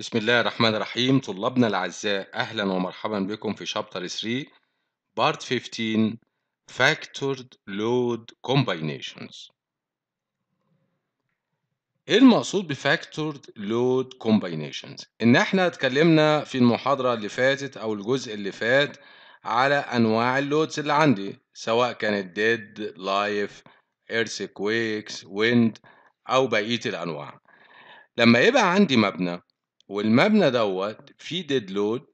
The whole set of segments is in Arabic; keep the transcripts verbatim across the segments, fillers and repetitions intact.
بسم الله الرحمن الرحيم. طلابنا الأعزاء، أهلا ومرحبا بكم في شابتر ثلاثة بارت خمسة عشر Factored Load Combinations. إيه المقصود ب Factored Load Combinations؟ إن إحنا اتكلمنا في المحاضرة اللي فاتت أو الجزء اللي فات على أنواع اللودز اللي عندي، سواء كانت Dead، Life، Earthquakes، Wind أو بقية الأنواع. لما يبقى عندي مبنى والمبنى دوت في ديد لود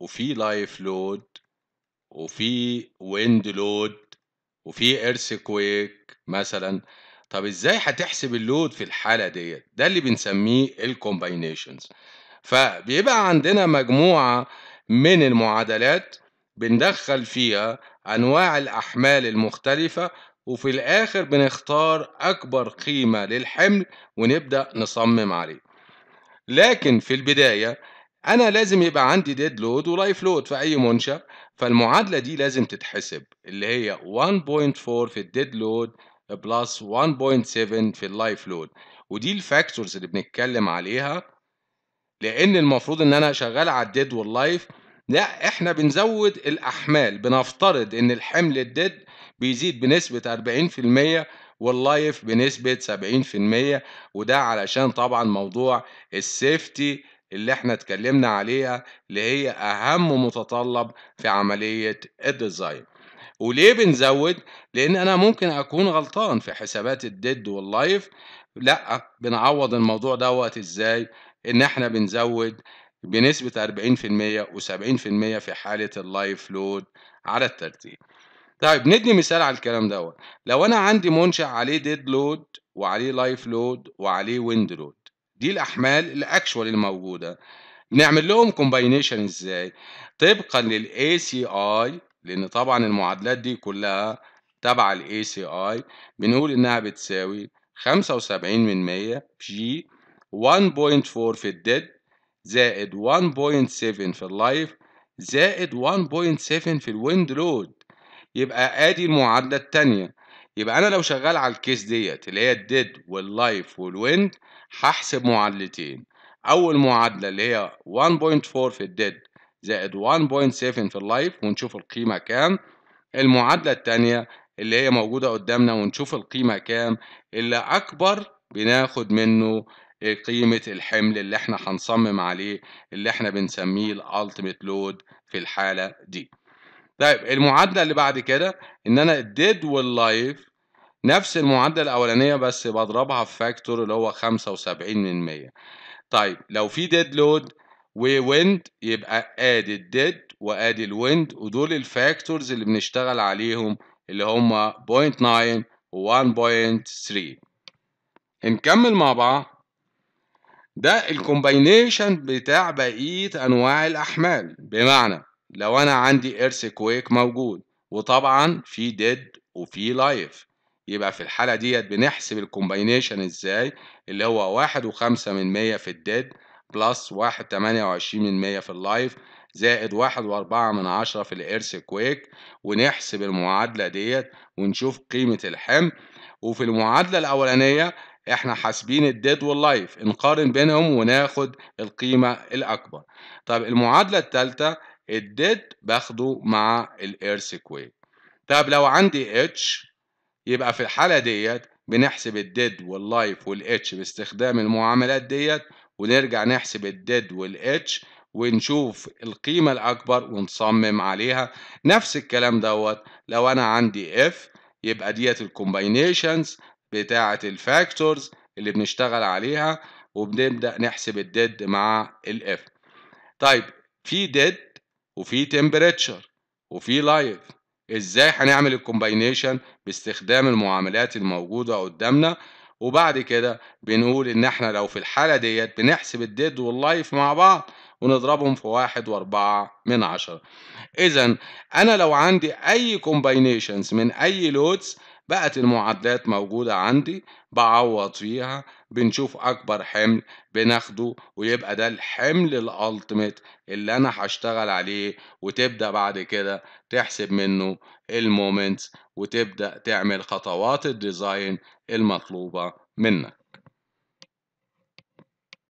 وفي لايف لود وفي ويند لود وفي ايرثكويك مثلا، طب ازاي هتحسب اللود في الحاله ديت؟ ده اللي بنسميه الكومباينيشنز. فبيبقى عندنا مجموعه من المعادلات بندخل فيها انواع الاحمال المختلفه، وفي الاخر بنختار اكبر قيمه للحمل ونبدا نصمم عليه. لكن في البداية أنا لازم يبقى عندي ديد لود ولايف لود في أي منشأ، فالمعادلة دي لازم تتحسب، اللي هي واحد فاصلة أربعة في الديد لود بلس واحد فاصلة سبعة في اللايف لود، ودي الفاكتورز اللي بنتكلم عليها، لأن المفروض إن أنا شغال على الديد واللايف. لا، إحنا بنزود الأحمال، بنفترض إن الحمل الديد بيزيد بنسبة أربعين في المية واللايف بنسبة سبعين في المية، وده علشان طبعا موضوع السيفتي اللي احنا اتكلمنا عليها، اللي هي أهم متطلب في عملية الديزاين. وليه بنزود؟ لأن أنا ممكن أكون غلطان في حسابات الديد واللايف. لأ، بنعوض الموضوع دوت إزاي؟ إن احنا بنزود بنسبة أربعين في المية وسبعين في المية في حالة اللايف لود على الترتيب. طيب ندي مثال على الكلام دوت. لو انا عندي منشأ عليه ديد لود وعليه لايف لود وعليه ويند لود، دي الاحمال الاكشوال الموجوده، بنعمل لهم كومباينيشن ازاي؟ طبقا للاي سي اي، لان طبعا المعادلات دي كلها تبع الاي سي اي، بنقول انها بتساوي خمسة وسبعين من مية جي واحد فاصلة أربعة في الديد زائد واحد فاصلة سبعة في اللايف زائد واحد فاصلة سبعة في الويند لود. يبقى ادي المعادله الثانيه. يبقى انا لو شغال على الكيس ديت اللي هي الديد واللايف والويند، هحسب معادلتين. اول معادله اللي هي واحد فاصلة أربعة في الديد زائد واحد فاصلة سبعة في اللايف ونشوف القيمه كام. المعادله الثانيه اللي هي موجوده قدامنا ونشوف القيمه كام، اللي اكبر بناخد منه قيمه الحمل اللي احنا هنصمم عليه، اللي احنا بنسميه الالتيميت لود في الحاله دي. طيب المعادلة اللي بعد كده إن أنا الديد واللايف نفس المعادلة الأولانية، بس بضربها في فاكتور اللي هو خمسة وسبعين من مية. طيب لو في ديد لود وويند، يبقى آدي الديد وآدي الويند، ودول الفاكتورز اللي بنشتغل عليهم اللي هما صفر فاصلة تسعة و واحد فاصلة ثلاثة. نكمل مع بعض. ده الكومباينيشن بتاع بقية أنواع الأحمال، بمعنى لو انا عندي ايرثكويك موجود وطبعا في ديد وفي لايف، يبقى في الحاله ديت بنحسب الكومباينيشن ازاي؟ اللي هو واحد وخمسة من مية في الديد بلس واحد تمانية وعشرين من مية في اللايف زائد واحد واربعة من عشرة في الايرثكويك، ونحسب المعادله ديت ونشوف قيمه الحمل. وفي المعادله الاولانيه احنا حاسبين الديد واللايف، نقارن بينهم وناخد القيمه الاكبر. طب المعادله الثالثه الديد باخده مع الايرثكويك. طب لو عندي اتش، يبقى في الحاله ديت بنحسب الديد واللايف والاتش باستخدام المعاملات ديت، ونرجع نحسب الديد والاتش ونشوف القيمه الاكبر ونصمم عليها. نفس الكلام دوت لو انا عندي اف، يبقى ديت الكومباينيشنز بتاعه الفاكتورز اللي بنشتغل عليها، وبنبدا نحسب الديد مع الاف. طيب في ديد وفي تمبريتشر وفي لايف، ازاي هنعمل الكومباينيشن؟ باستخدام المعاملات الموجوده قدامنا. وبعد كده بنقول ان احنا لو في الحاله ديت بنحسب الديد واللايف مع بعض ونضربهم في واحد واربعة من عشرة. اذا انا لو عندي اي كومباينيشنز من اي لودز، بقت المعادلات موجوده عندي بعوض فيها، بنشوف اكبر حمل بناخده، ويبقى ده الحمل الالتيميت اللي انا هشتغل عليه، وتبدا بعد كده تحسب منه المومنتس وتبدا تعمل خطوات الديزاين المطلوبه منك.